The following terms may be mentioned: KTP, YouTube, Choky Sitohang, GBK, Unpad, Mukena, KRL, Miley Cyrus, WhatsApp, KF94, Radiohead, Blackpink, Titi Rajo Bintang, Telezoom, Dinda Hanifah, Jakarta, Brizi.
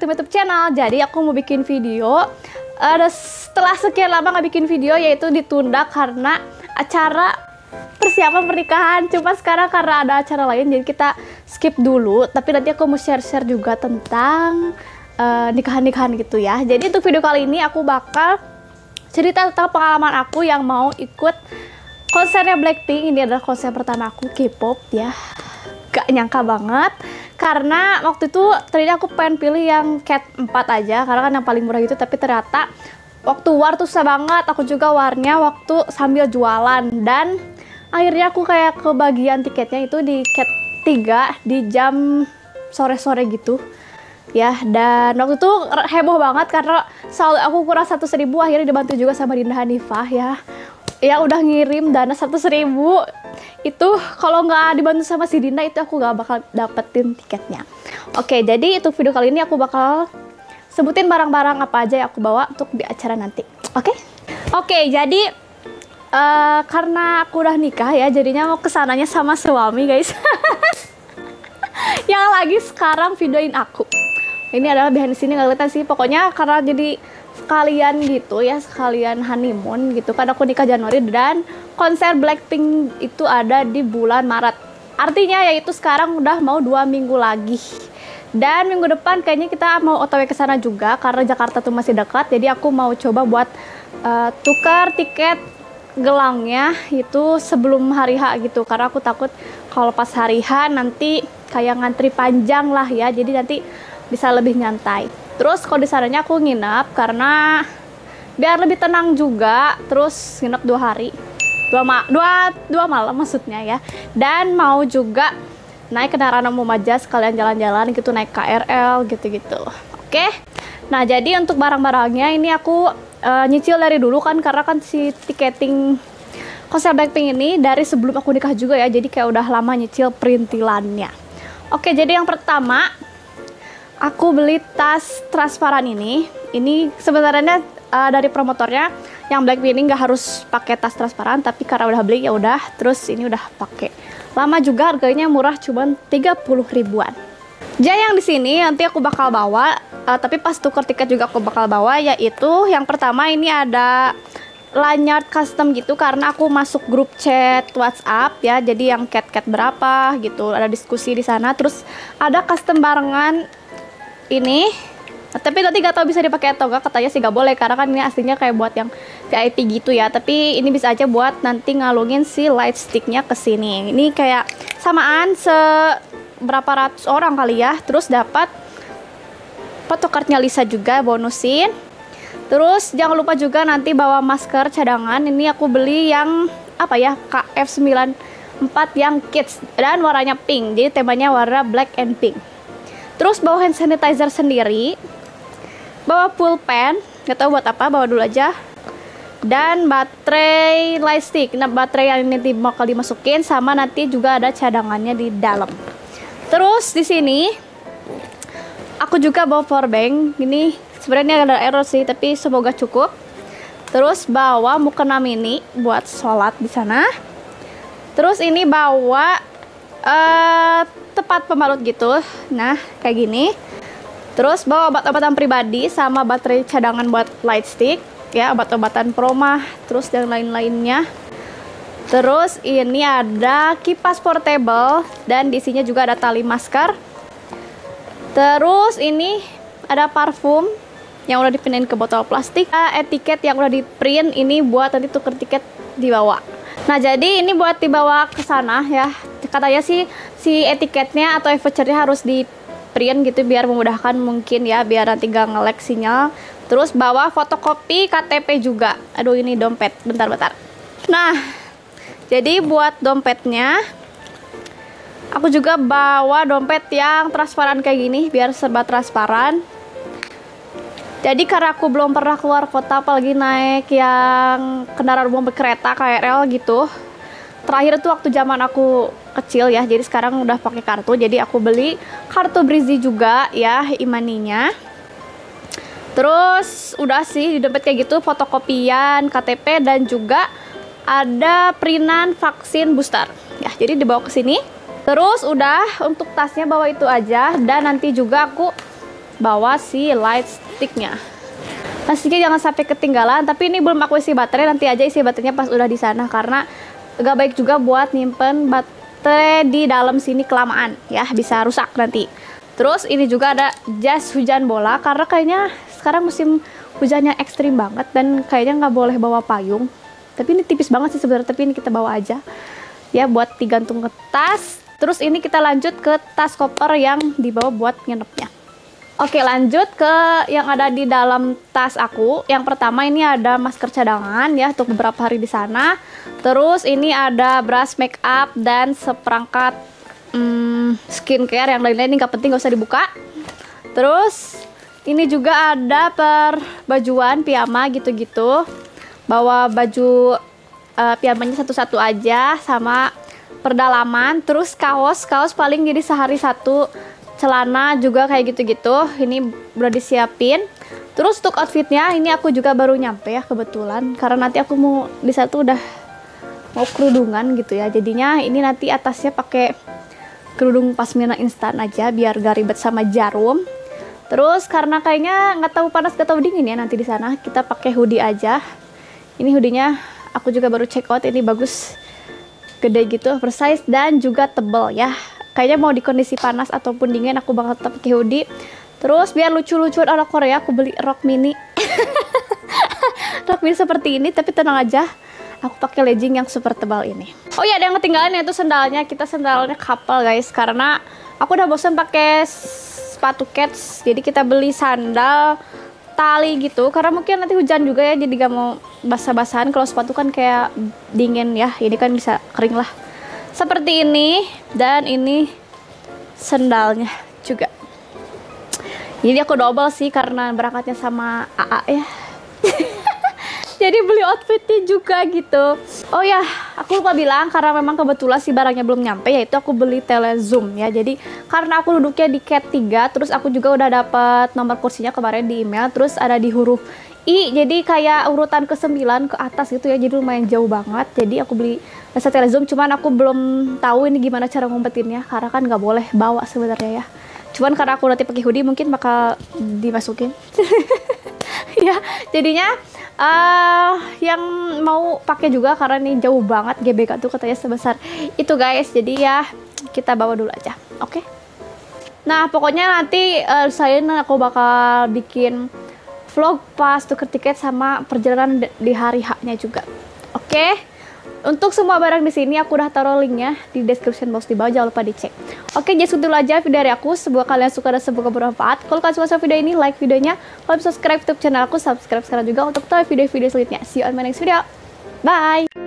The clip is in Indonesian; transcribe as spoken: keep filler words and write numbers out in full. back to YouTube channel. Jadi aku mau bikin video uh, setelah sekian lama nggak bikin video, yaitu ditunda karena acara persiapan pernikahan. Cuma sekarang karena ada acara lain jadi kita skip dulu, tapi nanti aku mau share-share juga tentang nikahan-nikahan uh, gitu ya. Jadi untuk video kali ini aku bakal cerita tentang pengalaman aku yang mau ikut konsernya Blackpink. Ini adalah konser pertama aku K-pop ya, gak nyangka banget karena waktu itu ternyata aku pengen pilih yang K A T empat aja karena kan yang paling murah gitu, tapi ternyata waktu war tuh susah banget. Aku juga warnya waktu sambil jualan dan akhirnya aku kayak kebagian tiketnya itu di K A T tiga di jam sore-sore gitu ya. Dan waktu itu heboh banget karena selalu aku kurang seratus ribu, akhirnya dibantu juga sama Dinda Hanifah ya. Ya udah ngirim dana seratus ribu. Itu kalau nggak dibantu sama si Dinda itu aku nggak bakal dapetin tiketnya. Oke, jadi itu video kali ini aku bakal sebutin barang-barang apa aja yang aku bawa untuk di acara nanti. Oke? Oke, jadi uh, karena aku udah nikah ya, jadinya mau kesananya sama suami guys. Yang lagi sekarang videoin aku. Ini adalah behind the scene, nggak kelihatan sih. Pokoknya karena jadi sekalian gitu ya, sekalian honeymoon gitu kan. Aku nikah Januari dan konser Blackpink itu ada di bulan Maret, artinya yaitu sekarang udah mau dua minggu lagi. Dan minggu depan kayaknya kita mau O T W ke sana juga karena Jakarta tuh masih dekat. Jadi aku mau coba buat uh, tukar tiket gelangnya itu sebelum hari H gitu, karena aku takut kalau pas hari H nanti kayak ngantri panjang lah ya, jadi nanti bisa lebih nyantai. Terus kalau di sananya aku nginap karena biar lebih tenang juga. Terus nginap dua hari, dua, ma dua, dua malam maksudnya ya. Dan mau juga naik kendaraan umum aja sekalian jalan-jalan gitu, naik K R L gitu-gitu. Oke, nah jadi untuk barang-barangnya ini aku uh, nyicil dari dulu kan, karena kan si tiketing konser Blackpink ini dari sebelum aku nikah juga ya. Jadi kayak udah lama nyicil perintilannya. Oke, jadi yang pertama aku beli tas transparan ini. Ini sebenarnya uh, dari promotornya yang Blackpink ini nggak harus pakai tas transparan, tapi karena udah beli ya udah. Terus ini udah pakai lama juga, harganya murah cuman tiga puluh ribuan. Jadi yang di sini nanti aku bakal bawa, uh, tapi pas tuker tiket juga aku bakal bawa, yaitu yang pertama ini ada lanyard custom gitu karena aku masuk grup chat WhatsApp ya. Jadi yang cat-cat berapa gitu ada diskusi di sana. Terus ada custom barengan ini, tapi nanti gak tau bisa dipakai atau gak, katanya sih gak boleh karena kan ini aslinya kayak buat yang V I P gitu ya. Tapi ini bisa aja buat nanti ngalungin si lightsticknya ke sini. Ini kayak samaan seberapa ratus orang kali ya. Terus dapat photocardnya Lisa juga bonusin. Terus jangan lupa juga nanti bawa masker cadangan. Ini aku beli yang apa ya, K F sembilan empat yang kids dan warnanya pink, jadi temanya warna black and pink. Terus bawa hand sanitizer sendiri, bawa pulpen, nggak tahu buat apa, bawa dulu aja. Dan baterai Lighstick, nah baterai yang nanti bakal dimasukin, sama nanti juga ada cadangannya di dalam. Terus di sini aku juga bawa powerbank, ini sebenarnya ada error sih, tapi semoga cukup. Terus bawa mukena mini buat sholat di sana. Terus ini bawa uh, tempat pembalut gitu, nah kayak gini. Terus bawa obat-obatan pribadi sama baterai cadangan buat lightstick ya, obat-obatan promah, terus dan lain-lainnya. Terus ini ada kipas portable dan isinya juga ada tali masker. Terus ini ada parfum yang udah dipindahin ke botol plastik, etiket yang udah di print ini buat nanti tuker tiket dibawa. Nah jadi ini buat dibawa ke sana ya, katanya sih si etiketnya atau vouchernya harus di print gitu biar memudahkan mungkin ya, biar nanti gak nge-lag sinyal. Terus bawa fotokopi K T P juga. Aduh ini dompet, bentar-bentar. Nah jadi buat dompetnya aku juga bawa dompet yang transparan kayak gini biar serba transparan. Jadi karena aku belum pernah keluar kota apalagi naik yang kendaraan umum berkereta K R L gitu. Terakhir itu waktu zaman aku kecil ya, jadi sekarang udah pakai kartu. Jadi aku beli kartu Brizi juga ya, imaninya. Terus udah sih di dompet kayak gitu, fotokopian K T P dan juga ada printan vaksin booster ya, jadi dibawa ke sini. Terus udah untuk tasnya bawa itu aja. Dan nanti juga aku bawah si lightsticknya. Pastinya jangan sampai ketinggalan, tapi ini belum aku isi baterai, nanti aja isi baterainya pas udah di sana karena gak baik juga buat nyimpen baterai di dalam sini kelamaan ya, bisa rusak nanti. Terus ini juga ada jas hujan bola karena kayaknya sekarang musim hujannya ekstrim banget dan kayaknya nggak boleh bawa payung. Tapi ini tipis banget sih sebenarnya, tapi ini kita bawa aja ya buat digantung ke tas. Terus ini kita lanjut ke tas koper yang dibawa buat nginepnya. Oke, lanjut ke yang ada di dalam tas aku. Yang pertama ini ada masker cadangan ya untuk beberapa hari di sana. Terus ini ada brush make up dan seperangkat hmm, skincare, yang lain-lain ini nggak penting, nggak usah dibuka. Terus ini juga ada perbajuan piyama gitu-gitu. Bawa baju uh, piyamanya satu-satu aja sama perdalaman. Terus kaos, kaos paling jadi sehari satu. Celana juga kayak gitu-gitu, ini udah disiapin. Terus untuk outfitnya, ini aku juga baru nyampe ya kebetulan, karena nanti aku mau di satu udah mau kerudungan gitu ya. Jadinya ini nanti atasnya pakai kerudung Pashmina instan aja biar gak ribet sama jarum. Terus karena kayaknya nggak tahu panas nggak tahu dingin ya nanti di sana, kita pakai hoodie aja. Ini hoodie-nya aku juga baru check out, ini bagus, gede gitu, oversize dan juga tebel ya. Kayaknya mau di kondisi panas ataupun dingin aku bakal tetap pakai hoodie. Terus biar lucu-lucuan ala Korea aku beli rok mini. Rok mini seperti ini, tapi tenang aja, aku pakai legging yang super tebal ini. Oh iya, ada yang ketinggalan yaitu sendalnya. Kita sendalnya couple guys, karena aku udah bosen pakai sepatu cats. Jadi kita beli sandal tali gitu, karena mungkin nanti hujan juga ya, jadi gak mau basah-basahan. Kalau sepatu kan kayak dingin ya, ini kan bisa kering lah. Seperti ini, dan ini sendalnya juga. Jadi aku double sih karena berangkatnya sama A A ya. Jadi beli outfitnya juga gitu. Oh ya, aku lupa bilang karena memang kebetulan si barangnya belum nyampe, yaitu aku beli Telezoom ya. Jadi karena aku duduknya di cat tiga, terus aku juga udah dapat nomor kursinya kemarin di email, terus ada di huruf I, jadi kayak urutan ke sembilan ke atas gitu ya, jadi lumayan jauh banget. Jadi aku beli jasa Telezoom, cuman aku belum tahu ini gimana cara ngumpetinnya karena kan nggak boleh bawa sebenarnya ya, cuman karena aku nanti pakai hoodie mungkin bakal dimasukin. Ya jadinya uh, yang mau pakai juga karena ini jauh banget, G B K tuh katanya sebesar itu guys, jadi ya kita bawa dulu aja. Oke okay? Nah pokoknya nanti uh, saya aku bakal bikin vlog pas tuker tiket sama perjalanan di hari H-nya juga. Oke. Okay? Untuk semua barang di sini aku udah taruh linknya di description box di bawah, jangan lupa dicek. Oke, okay, jadi segitu aja video dari aku. Semoga kalian suka dan semoga bermanfaat. Kalau kalian suka video ini, like videonya. Kalau subscribe YouTube channel aku, subscribe sekarang juga untuk tahu video-video selanjutnya. See you on my next video. Bye.